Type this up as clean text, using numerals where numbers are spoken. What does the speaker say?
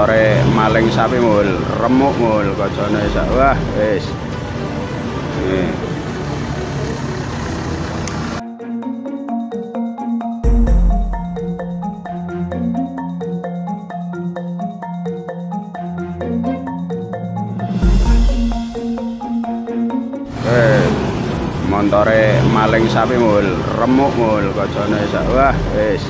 sore maling sapi mul, remuk mul, kocone sak. Wah, wis. Montore maling sapi mul, remuk mul, kocone sak. Wah, wis.